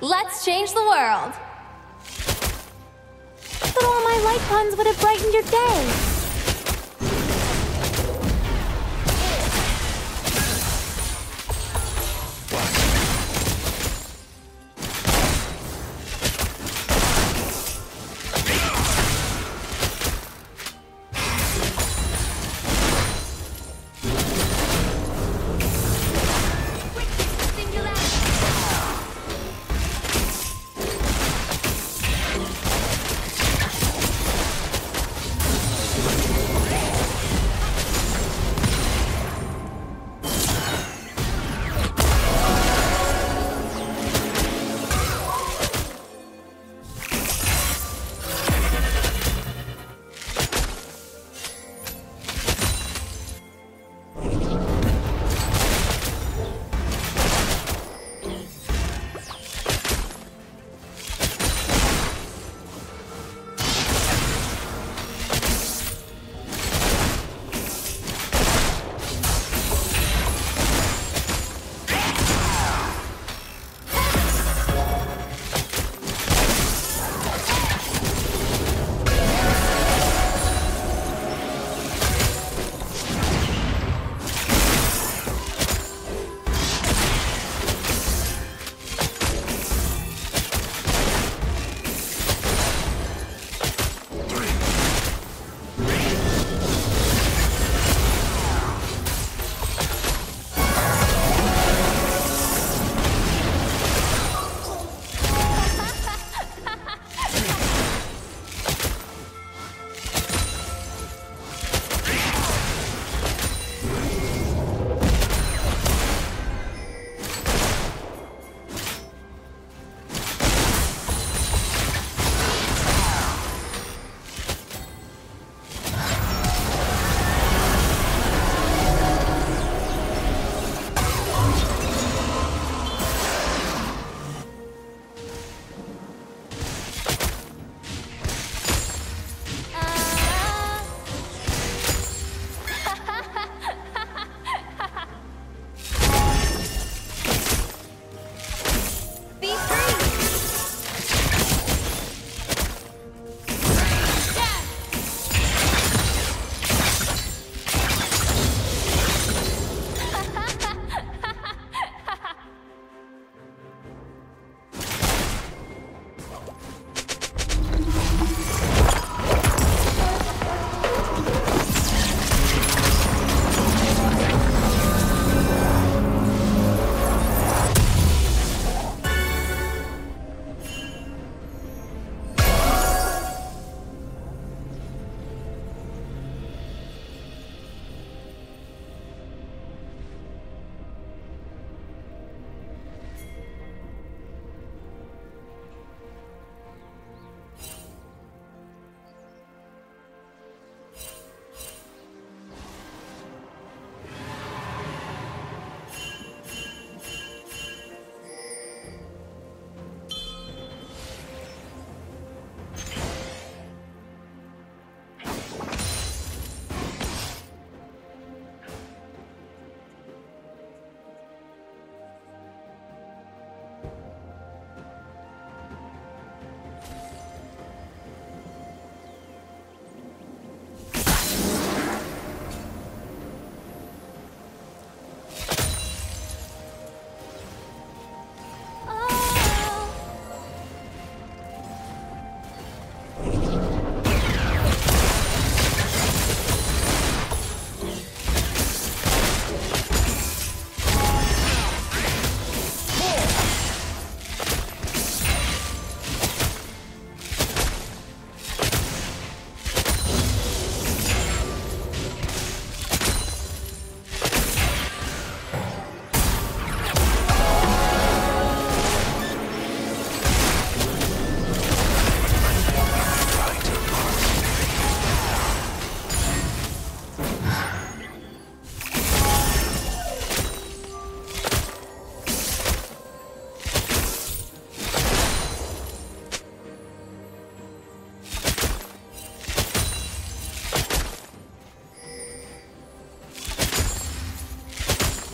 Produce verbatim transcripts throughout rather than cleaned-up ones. Let's change the world! But all my light puns would have brightened your day!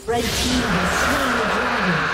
Red team has slain the dragon.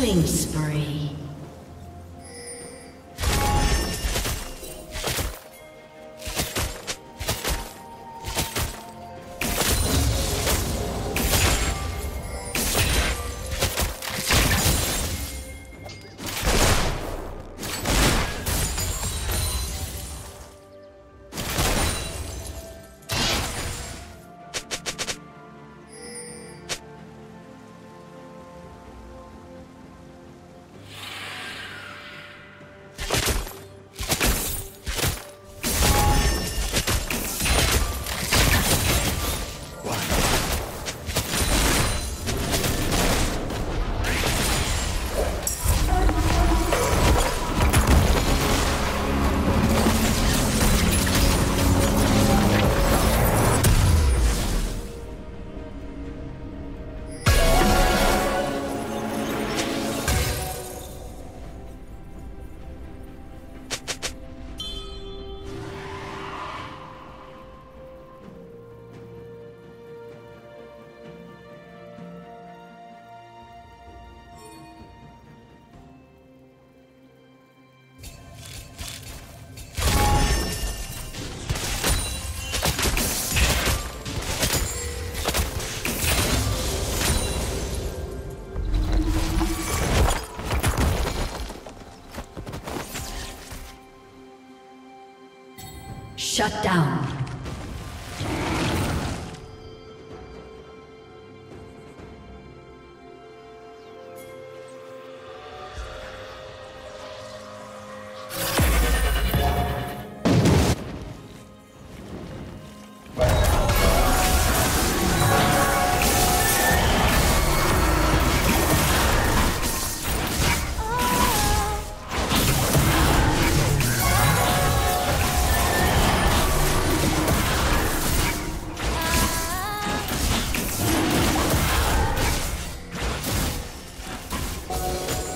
Killing spree. Shut down.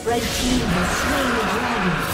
Red team has slain the dragon.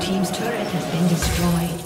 Team's turret has been destroyed.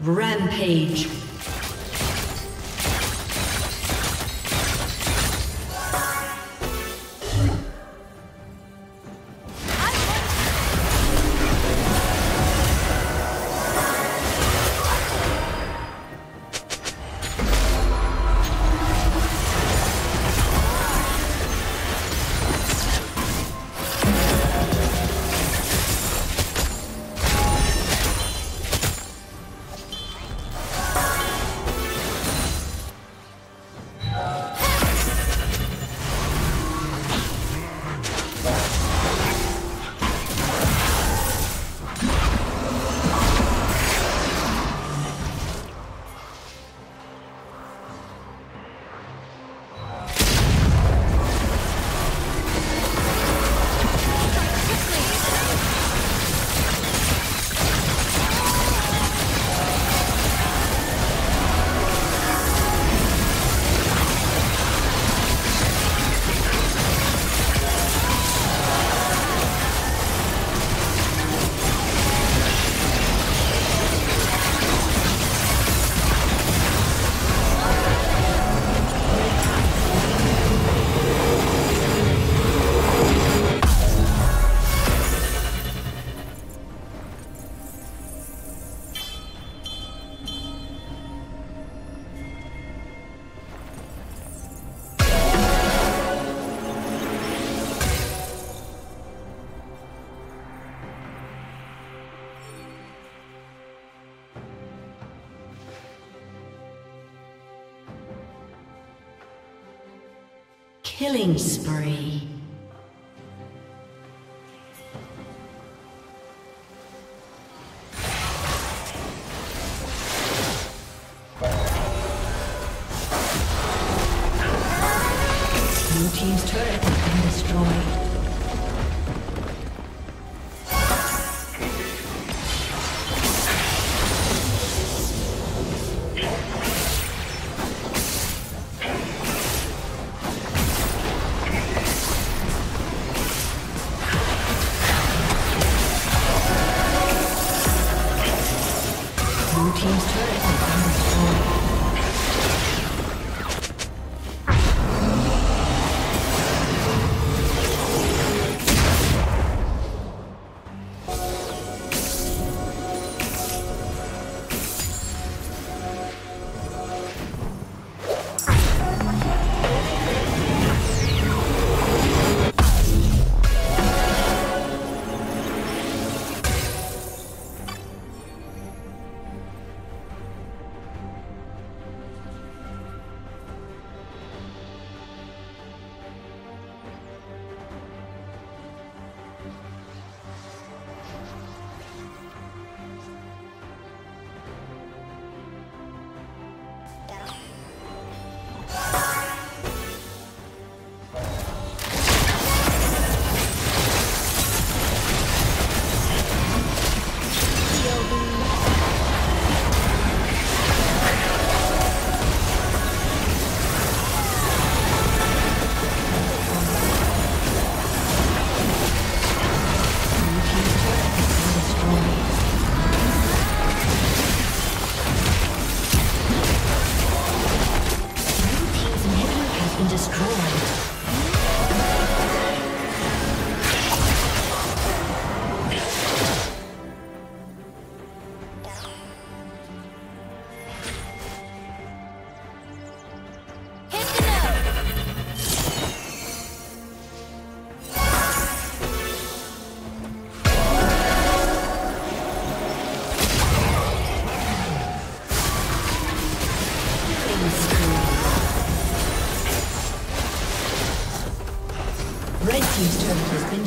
Rampage. Killing spree. Blue team's turret has been destroyed.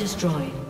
Destroyed.